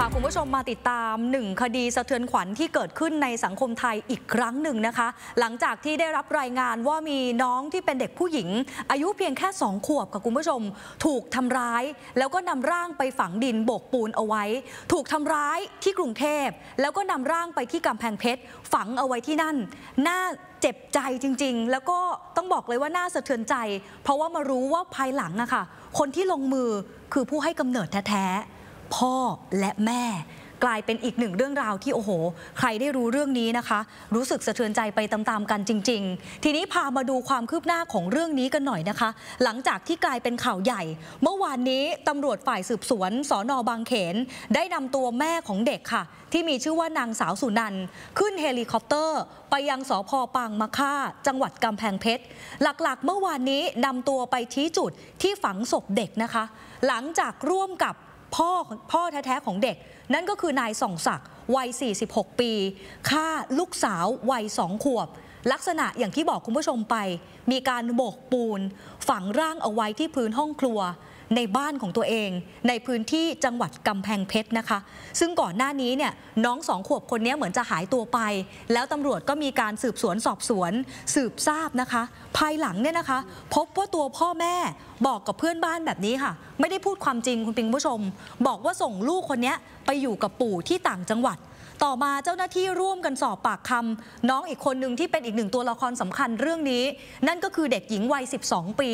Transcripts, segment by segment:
พาคุณผู้ชมมาติดตาม1คดีสะเทือนขวัญที่เกิดขึ้นในสังคมไทยอีกครั้งหนึ่งนะคะหลังจากที่ได้รับรายงานว่ามีน้องที่เป็นเด็กผู้หญิงอายุเพียงแค่2ขวบกับคุณผู้ชมถูกทำร้ายแล้วก็นำร่างไปฝังดินโบกปูนเอาไว้ถูกทำร้ายที่กรุงเทพแล้วก็นำร่างไปที่กำแพงเพชรฝังเอาไว้ที่นั่นน่าเจ็บใจจริงๆแล้วก็ต้องบอกเลยว่าน่าสะเทือนใจเพราะว่ามารู้ว่าภายหลังอะค่ะคนที่ลงมือคือผู้ให้กำเนิดแท้ๆพ่อและแม่กลายเป็นอีกหนึ่งเรื่องราวที่โอ้โหใครได้รู้เรื่องนี้นะคะรู้สึกสะเทือนใจไปตามๆกันจริงๆทีนี้พามาดูความคืบหน้าของเรื่องนี้กันหน่อยนะคะหลังจากที่กลายเป็นข่าวใหญ่เมื่อวานนี้ตำรวจฝ่ายสืบสวนสน.บางเขนได้นำตัวแม่ของเด็กค่ะที่มีชื่อว่านางสาวสุนันท์ขึ้นเฮลิคอปเตอร์ไปยังสภ.ปางมะค่าจังหวัดกำแพงเพชรหลักๆเมื่อวานนี้นำตัวไปชี้จุดที่ฝังศพเด็กนะคะหลังจากร่วมกับพ่อแท้ๆของเด็กนั่นก็คือนายส่องศักดิ์วัย46ปีฆ่าลูกสาววัย2ขวบลักษณะอย่างที่บอกคุณผู้ชมไปมีการโบกปูนฝังร่างเอาไว้ที่พื้นห้องครัวในบ้านของตัวเองในพื้นที่จังหวัดกำแพงเพชรนะคะซึ่งก่อนหน้านี้เนี่ยน้อง2ขวบคนนี้เหมือนจะหายตัวไปแล้วตำรวจก็มีการสืบสวนสอบสวนสืบทราบนะคะภายหลังเนี่ยนะคะพบว่าตัวพ่อแม่บอกกับเพื่อนบ้านแบบนี้ค่ะไม่ได้พูดความจริงคุณผู้ชมบอกว่าส่งลูกคนนี้ไปอยู่กับปู่ที่ต่างจังหวัดต่อมาเจ้าหน้าที่ร่วมกันสอบปากคำน้องอีกคนหนึ่งที่เป็นอีกหนึ่งตัวละครสำคัญเรื่องนี้นั่นก็คือเด็กหญิงวัย12ปี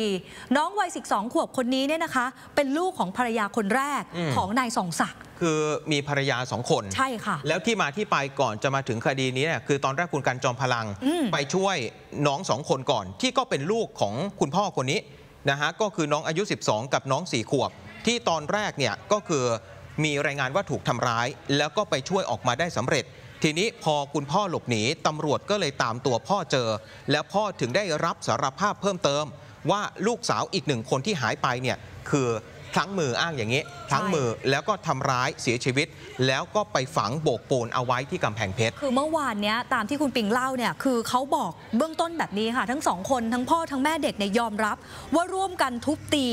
น้องวัย12ขวบคนนี้เนี่ยนะคะเป็นลูกของภรรยาคนแรกของนายส่องศักดิ์คือมีภรรยา2คนใช่ค่ะแล้วที่มาที่ไปก่อนจะมาถึงคดีนี้เนี่ยคือตอนแรกคุณกันจอมพลังไปช่วยน้อง2คนก่อนที่ก็เป็นลูกของคุณพ่อคนนี้นะฮะก็คือน้องอายุ12กับน้อง4ขวบที่ตอนแรกเนี่ยก็คือมีรายงานว่าถูกทำร้ายแล้วก็ไปช่วยออกมาได้สำเร็จทีนี้พอคุณพ่อหลบหนีตำรวจก็เลยตามตัวพ่อเจอแล้วพ่อถึงได้รับสารภาพเพิ่มเติมว่าลูกสาวอีกหนึ่งคนที่หายไปเนี่ยคือพลั้งมืออ้างอย่างนี้พลั้งมือแล้วก็ทำร้ายเสียชีวิตแล้วก็ไปฝังโบกปูนเอาไว้ที่กำแพงเพชรคือเมื่อวานเนี้ยตามที่คุณปิงเล่าเนี่ยคือเขาบอกเบื้องต้นแบบนี้ค่ะทั้งสองคนทั้งพ่อทั้งแม่เด็กเนี่ยยอมรับว่าร่วมกันทุบตี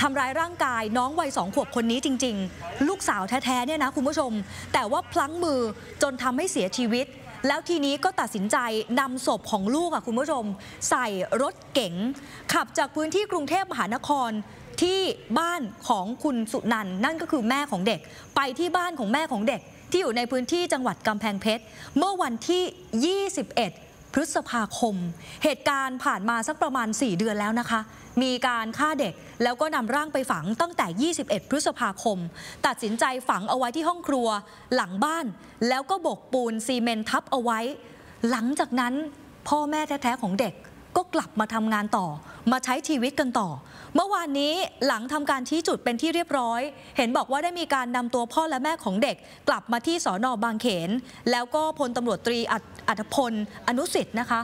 ทำร้ายร่างกายน้องวัย2ขวบคนนี้จริงๆลูกสาวแท้ๆเนี่ยนะคุณผู้ชมแต่ว่าพลั้งมือจนทำให้เสียชีวิตแล้วทีนี้ก็ตัดสินใจนำศพของลูกอะคุณผู้ชมใส่รถเก๋งขับจากพื้นที่กรุงเทพมหานครที่บ้านของคุณสุนันท์นั่นก็คือแม่ของเด็กไปที่บ้านของแม่ของเด็กที่อยู่ในพื้นที่จังหวัดกำแพงเพชรเมื่อวันที่21พฤษภาคมเหตุการณ์ผ่านมาสักประมาณ4เดือนแล้วนะคะมีการฆ่าเด็กแล้วก็นำร่างไปฝังตั้งแต่21พฤษภาคมตัดสินใจฝังเอาไว้ที่ห้องครัวหลังบ้านแล้วก็โบกปูนซีเมนต์ทับเอาไว้หลังจากนั้นพ่อแม่แท้ๆของเด็กก็กลับมาทำงานต่อมาใช้ชีวิตกันต่อเมื่อวานนี้หลังทำการชี้จุดเป็นที่เรียบร้อยเห็นบอกว่าได้มีการนำตัวพ่อและแม่ของเด็กกลับมาที่สน.บางเขนแล้วก็พลตำรวจตรีอัฐพลอนุสิทธิ์นะคะ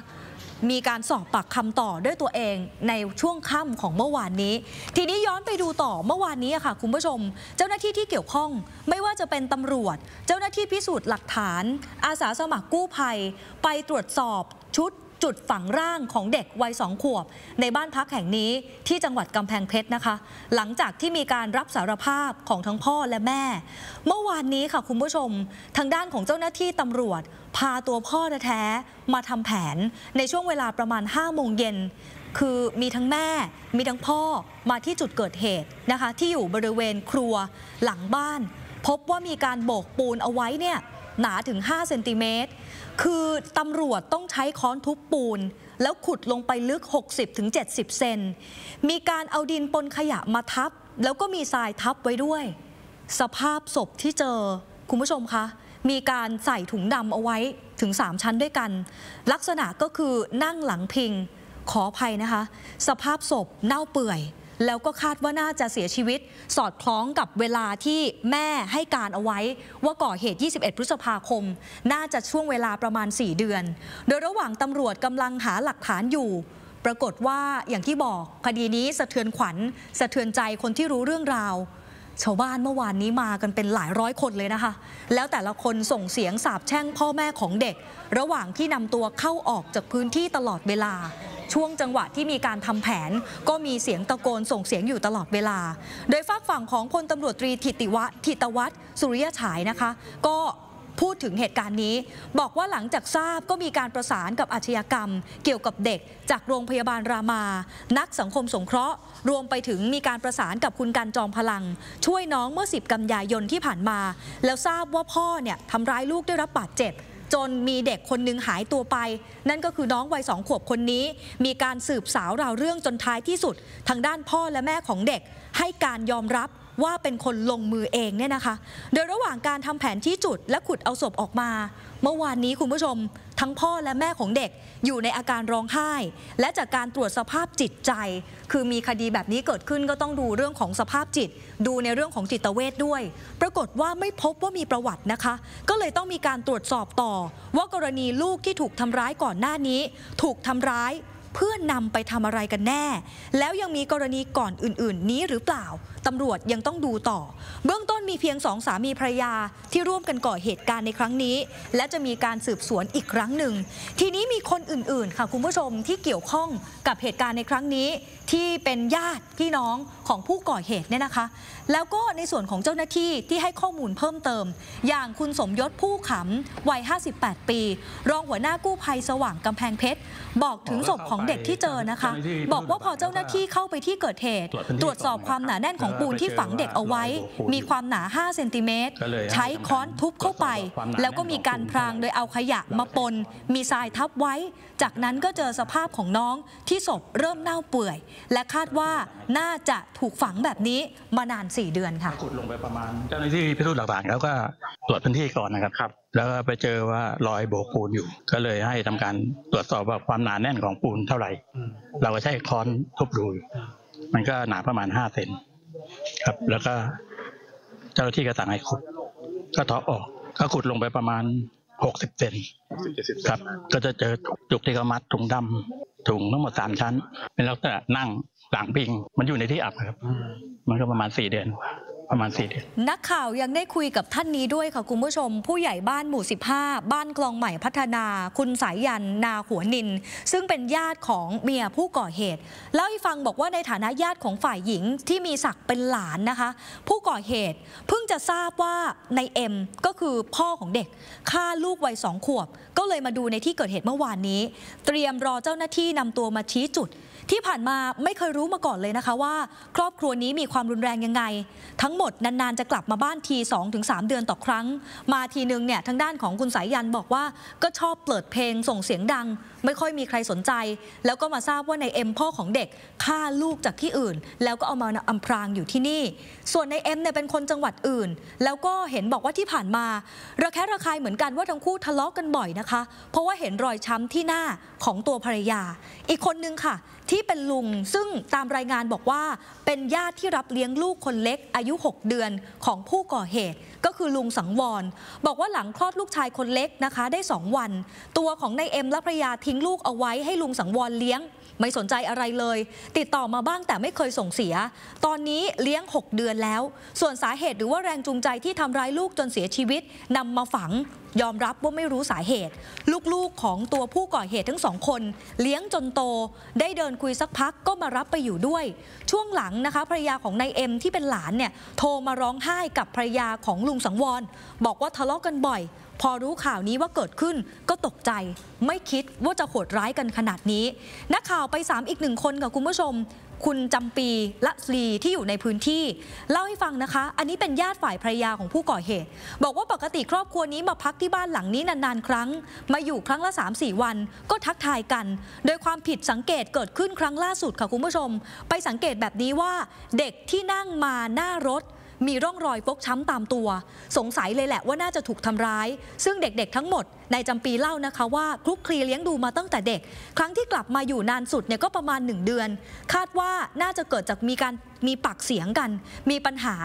มีการสอบปากคำต่อด้วยตัวเองในช่วงค่ำของเมื่อวานนี้ทีนี้ย้อนไปดูต่อเมื่อวานนี้ค่ะคุณผู้ชมเจ้าหน้าที่ที่เกี่ยวข้องไม่ว่าจะเป็นตำรวจเจ้าหน้าที่พิสูจน์หลักฐานอาสาสมัครกู้ภัยไปตรวจสอบจุดฝังร่างของเด็กวัย2ขวบในบ้านพักแห่งนี้ที่จังหวัดกำแพงเพชรนะคะหลังจากที่มีการรับสารภาพของทั้งพ่อและแม่เมื่อวานนี้ค่ะคุณผู้ชมทางด้านของเจ้าหน้าที่ตำรวจพาตัวพ่อแท้ๆมาทำแผนในช่วงเวลาประมาณ 5 โมงเย็นคือมีทั้งแม่มีทั้งพ่อมาที่จุดเกิดเหตุนะคะที่อยู่บริเวณครัวหลังบ้านพบว่ามีการโบกปูนเอาไว้เนี่ยหนาถึง5เซนติเมตรคือตำรวจต้องใช้ค้อนทุบปูนแล้วขุดลงไปลึก 60-70 เซนมีการเอาดินปนขยะมาทับแล้วก็มีทรายทับไว้ด้วยสภาพศพที่เจอคุณผู้ชมคะมีการใส่ถุงดำเอาไว้ถึง3ชั้นด้วยกันลักษณะก็คือนั่งหลังพิงขออภัยนะคะสภาพศพเน่าเปื่อยแล้วก็คาดว่าน่าจะเสียชีวิตสอดคล้องกับเวลาที่แม่ให้การเอาไว้ว่าก่อเหตุ21พฤษภาคมน่าจะช่วงเวลาประมาณ4เดือนโดยระหว่างตำรวจกำลังหาหลักฐานอยู่ปรากฏว่าอย่างที่บอกคดีนี้สะเทือนขวัญสะเทือนใจคนที่รู้เรื่องราวชาวบ้านเมื่อวานนี้มากันเป็นหลายร้อยคนเลยนะคะแล้วแต่ละคนส่งเสียงสาปแช่งพ่อแม่ของเด็กระหว่างที่นำตัวเข้าออกจากพื้นที่ตลอดเวลา ช่วงจังหวะที่มีการทำแผนก็มีเสียงตะโกนส่งเสียงอยู่ตลอดเวลาโดยฝากฝั่งของพลตำรวจตรีธิตวัฒน์สุริยฉายนะคะก็พูดถึงเหตุการณ์นี้บอกว่าหลังจากทราบก็มีการประสานกับอาชญากรรมเกี่ยวกับเด็กจากโรงพยาบาลรามานักสังคมสงเคราะห์รวมไปถึงมีการประสานกับคุณกันจอมพลังช่วยน้องเมื่อ10 กันยายนที่ผ่านมาแล้วทราบว่าพ่อเนี่ยทำร้ายลูกได้รับบาดเจ็บจนมีเด็กคนหนึ่งหายตัวไปนั่นก็คือน้องวัย2 ขวบคนนี้มีการสืบสาวราวเรื่องจนท้ายที่สุดทางด้านพ่อและแม่ของเด็กให้การยอมรับว่าเป็นคนลงมือเองเนี่ยนะคะโดยระหว่างการทำแผนที่จุดและขุดเอาศพออกมาเมื่อวานนี้คุณผู้ชมทั้งพ่อและแม่ของเด็กอยู่ในอาการร้องไห้และจากการตรวจสภาพจิตใจคือมีคดีแบบนี้เกิดขึ้นก็ต้องดูเรื่องของสภาพจิตดูในเรื่องของจิตเวชด้วยปรากฏว่าไม่พบว่ามีประวัตินะคะก็เลยต้องมีการตรวจสอบต่อว่ากรณีลูกที่ถูกทำร้ายก่อนหน้านี้ถูกทำร้ายเพื่อนำไปทำอะไรกันแน่แล้วยังมีกรณีก่อนอื่นๆนี้หรือเปล่าตำรวจยังต้องดูต่อเบื้องต้นมีเพียง2 สามีภรรยาที่ร่วมกันก่อเหตุการณ์ในครั้งนี้และจะมีการสืบสวนอีกครั้งหนึ่งทีนี้มีคนอื่นๆค่ะคุณผู้ชมที่เกี่ยวข้องกับเหตุการณ์ในครั้งนี้ที่เป็นญาติพี่น้องของผู้ก่อเหตุเนี่ยนะคะแล้วก็ในส่วนของเจ้าหน้าที่ที่ให้ข้อมูลเพิ่มเติมอย่างคุณสมยศผู้ขำวัย58 ปีรองหัวหน้ากู้ภัยสว่างกำแพงเพชรบอกถึงศพของเด็กที่เจอนะคะบอกว่าพอเจ้าหน้าที่เข้าไปที่เกิดเหตุตรวจสอบความหนาแน่นของปูนที่ฝังเด็กเอาไว้มีความหนา5 เซนติเมตรใช้ค้อนทุบเข้าไปแล้วก็มีการพรางโดยเอาขยะมาปนมีทรายทับไว้จากนั้นก็เจอสภาพของน้องที่ศพเริ่มเน่าเปื่อยและคาดว่าน่าจะถูกฝังแบบนี้มานาน 4 เดือนค่ะขุดลงไปประมาณเจ้าหน้าที่พิสูจน์หลักฐานแล้วก็ตรวจพื้นที่ก่อนนะครับแล้วก็ไปเจอว่ารอยโบกปูนอยู่ก็เลยให้ทำการตรวจสอบว่าความหนาแน่นของปูนเท่าไหร่เราก็ใช้ค้อนทุบดูมันก็หนาประมาณ5 เซนครับแล้วก็เจ้าหน้าที่ก็สั่งให้ขุดก็ถอดออกก็ขุดลงไปประมาณ60 เซนครับก็จะเจอจุกที่เขามัดถุงดำถุงทั้งหมด3 ชั้นเป็นลักษณะนั่งหลังพิงมันอยู่ในที่อับครับมันก็ประมาณ4 เดือนนักข่าวยังได้คุยกับท่านนี้ด้วยค่ะคุณผู้ชมผู้ใหญ่บ้านหมู่ 15บ้านคลองใหม่พัฒนาคุณสายยันนาหัวนินซึ่งเป็นญาติของเมียผู้ก่อเหตุเล่าให้ฟังบอกว่าในฐานะญาติของฝ่ายหญิงที่มีศักดิ์เป็นหลานนะคะผู้ก่อเหตุเพิ่งจะทราบว่าในเอ็มก็คือพ่อของเด็กฆ่าลูกวัย2 ขวบก็เลยมาดูในที่เกิดเหตุเมื่อวานนี้เตรียมรอเจ้าหน้าที่นำตัวมาชี้จุดที่ผ่านมาไม่เคยรู้มาก่อนเลยนะคะว่าครอบครัวนี้มีความรุนแรงยังไงทั้งหมดนานๆจะกลับมาบ้านที 2-3 เดือนต่อครั้งมาทีนึงเนี่ยทางด้านของคุณสายยันบอกว่าก็ชอบเปิดเพลงส่งเสียงดังไม่ค่อยมีใครสนใจแล้วก็มาทราบว่าในเอ็มพ่อของเด็กฆ่าลูกจากที่อื่นแล้วก็เอามาอำพรางอยู่ที่นี่ส่วนในเอ็มเนี่ยเป็นคนจังหวัดอื่นแล้วก็เห็นบอกว่าที่ผ่านมาระแคะระคายเหมือนกันว่าทั้งคู่ทะเลาะกันบ่อยนะคะเพราะว่าเห็นรอยช้ำที่หน้าของตัวภรรยาอีกคนนึงค่ะที่เป็นลุงซึ่งตามรายงานบอกว่าเป็นญาติที่รับเลี้ยงลูกคนเล็กอายุ6 เดือนของผู้ก่อเหตุก็คือลุงสังวรบอกว่าหลังคลอดลูกชายคนเล็กนะคะได้2 วันตัวของนายเอ็มและภรรยาทิ้งลูกเอาไว้ให้ลุงสังวรเลี้ยงไม่สนใจอะไรเลยติดต่อมาบ้างแต่ไม่เคยส่งเสียตอนนี้เลี้ยง6 เดือนแล้วส่วนสาเหตุหรือว่าแรงจูงใจที่ทำร้ายลูกจนเสียชีวิตนำมาฝังยอมรับว่าไม่รู้สาเหตุลูกๆของตัวผู้ก่อเหตุทั้ง2 คนเลี้ยงจนโตได้เดินคุยสักพักก็มารับไปอยู่ด้วยช่วงหลังนะคะภรรยาของนายเอ็มที่เป็นหลานเนี่ยโทรมาร้องไห้กับภรรยาของลุงสังวรบอกว่าทะเลาะกันบ่อยพอรู้ข่าวนี้ว่าเกิดขึ้นก็ตกใจไม่คิดว่าจะโหดร้ายกันขนาดนี้นักข่าวไปอีก 1 คนกับคุณผู้ชมคุณจำปีละลีที่อยู่ในพื้นที่เล่าให้ฟังนะคะอันนี้เป็นญาติฝ่ายภรรยาของผู้ก่อเหตุบอกว่าปกติครอบครัวนี้มาพักที่บ้านหลังนี้นานๆครั้งมาอยู่ครั้งละ 3-4 วันก็ทักทายกันโดยความผิดสังเกตเกิดขึ้นครั้งล่าสุดค่ะคุณผู้ชมไปสังเกตแบบนี้ว่าเด็กที่นั่งมาหน้ารถมีร่องรอยฟกช้ำตามตัวสงสัยเลยแหละว่าน่าจะถูกทำร้ายซึ่งเด็กๆทั้งหมดนายจำปีเล่านะคะว่าคลุกคลีเลี้ยงดูมาตั้งแต่เด็กครั้งที่กลับมาอยู่นานสุดเนี่ยก็ประมาณ1 เดือนคาดว่าน่าจะเกิดจากมีปากเสียงกันมีปัญหา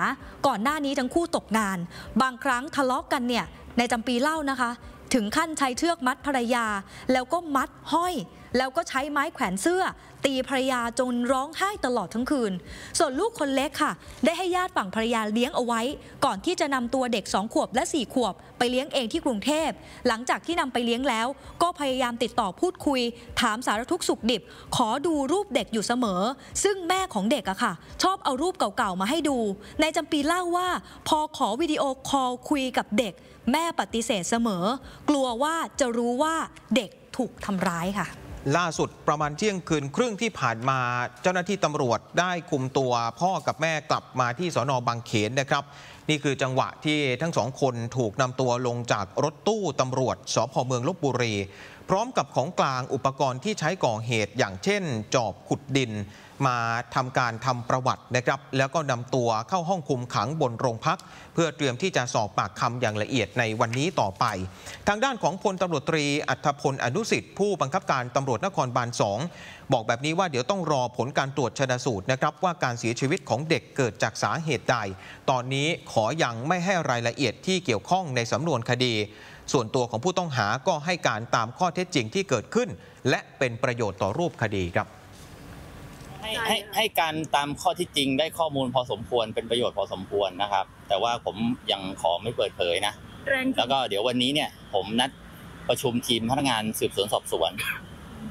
ก่อนหน้านี้ทั้งคู่ตกงานบางครั้งทะเลาะกันเนี่ยนายจำปีเล่านะคะถึงขั้นใช้เชือกมัดภรรยาแล้วก็มัดห้อย แล้วก็ใช้ไม้แขวนเสื้อตีภรรยาจนร้องไห้ตลอดทั้งคืนส่วนลูกคนเล็กค่ะได้ให้ญาติฝั่งภรรยาเลี้ยงเอาไว้ก่อนที่จะนำตัวเด็ก2ขวบและ4ขวบไปเลี้ยงเองที่กรุงเทพหลังจากที่นำไปเลี้ยงแล้วก็พยายามติดต่อพูดคุยถามสารทุกข์สุขดิบขอดูรูปเด็กอยู่เสมอซึ่งแม่ของเด็กอะค่ะชอบเอารูปเก่าๆมาให้ดูนายจำปีเล่าว่าพอขอวิดีโอคอลคุยกับเด็กแม่ปฏิเสธเสมอกลัวว่าจะรู้ว่าเด็กถูกทำร้ายค่ะล่าสุดประมาณเที่ยงคืนครึ่งที่ผ่านมาเจ้าหน้าที่ตำรวจได้คุมตัวพ่อกับแม่กลับมาที่สน.บางเขนนะครับนี่คือจังหวะที่ทั้งสองคนถูกนำตัวลงจากรถตู้ตำรวจสพ.เมืองลพบุรีพร้อมกับของกลางอุปกรณ์ที่ใช้ก่อเหตุอย่างเช่นจอบขุดดินมาทำการทำประวัตินะครับแล้วก็นำตัวเข้าห้องคุมขังบนโรงพักเพื่อเตรียมที่จะสอบปากคำอย่างละเอียดในวันนี้ต่อไปทางด้านของพลตำรวจตรีอัฐพลอนุสิทธิ์ผู้บังคับการตำรวจนครบาล 2บอกแบบนี้ว่าเดี๋ยวต้องรอผลการตรวจชันสูตรนะครับว่าการเสียชีวิตของเด็กเกิดจากสาเหตุใดตอนนี้ขอยังไม่ให้รายละเอียดที่เกี่ยวข้องในสำนวนคดีส่วนตัวของผู้ต้องหาก็ให้การตามข้อเท็จจริงที่เกิดขึ้นและเป็นประโยชน์ต่อรูปคดีครับให้การตามข้อที่จริงได้ข้อมูลพอสมควรเป็นประโยชน์พอสมควรนะครับแต่ว่าผมยังขอไม่เปิดเผยนะแล้วก็เดี๋ยววันนี้เนี่ยผมนัดประชุมทีมพนักงานสืบสวนสอบสวน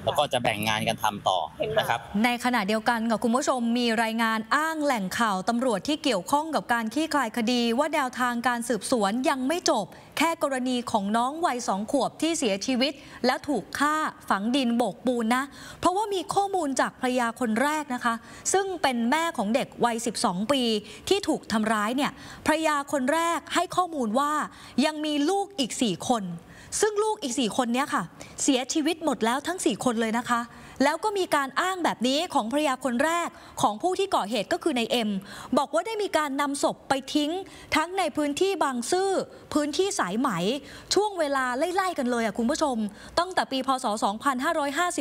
แล้วก็จะแบ่งงานกันทำต่อนะครับในขณะเดียวกันกับคุณผู้ชมมีรายงานอ้างแหล่งข่าวตำรวจที่เกี่ยวข้องกับการคลี่คลายคดีว่าแนวทางการสืบสวนยังไม่จบแค่กรณีของน้องวัย2ขวบที่เสียชีวิตและถูกฆ่าฝังดินโบกปูนนะเพราะว่ามีข้อมูลจากภรรยาคนแรกนะคะซึ่งเป็นแม่ของเด็กวัย12ปีที่ถูกทำร้ายเนี่ยภรรยาคนแรกให้ข้อมูลว่ายังมีลูกอีก4คนซึ่งลูกอีก4คนนี้ค่ะเสียชีวิตหมดแล้วทั้ง4คนเลยนะคะแล้วก็มีการอ้างแบบนี้ของภรรยาคนแรกของผู้ที่ก่อเหตุก็คือนายเอ็มบอกว่าได้มีการนำศพไปทิ้งทั้งในพื้นที่บางซื่อพื้นที่สายไหมช่วงเวลาไล่ๆกันเลยอ่ะคุณผู้ชมตั้งแต่ปีพ.ศ.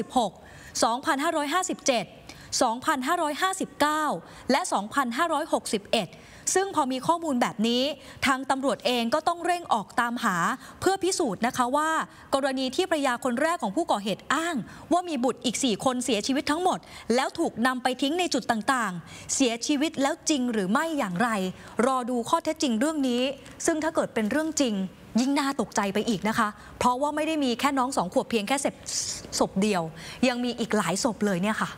2556 2557 2559 และ 2561 ซึ่งพอมีข้อมูลแบบนี้ทางตำรวจเองก็ต้องเร่งออกตามหาเพื่อพิสูจน์นะคะว่ากรณีที่ภรรยาคนแรกของผู้ก่อเหตุอ้างว่ามีบุตรอีก4คนเสียชีวิตทั้งหมดแล้วถูกนำไปทิ้งในจุดต่างๆเสียชีวิตแล้วจริงหรือไม่อย่างไรรอดูข้อเท็จจริงเรื่องนี้ซึ่งถ้าเกิดเป็นเรื่องจริงยิ่งน่าตกใจไปอีกนะคะเพราะว่าไม่ได้มีแค่น้อง2 ขวบเพียงแค่ศพเดียวยังมีอีกหลายศพเลยเนี่ยค่ะ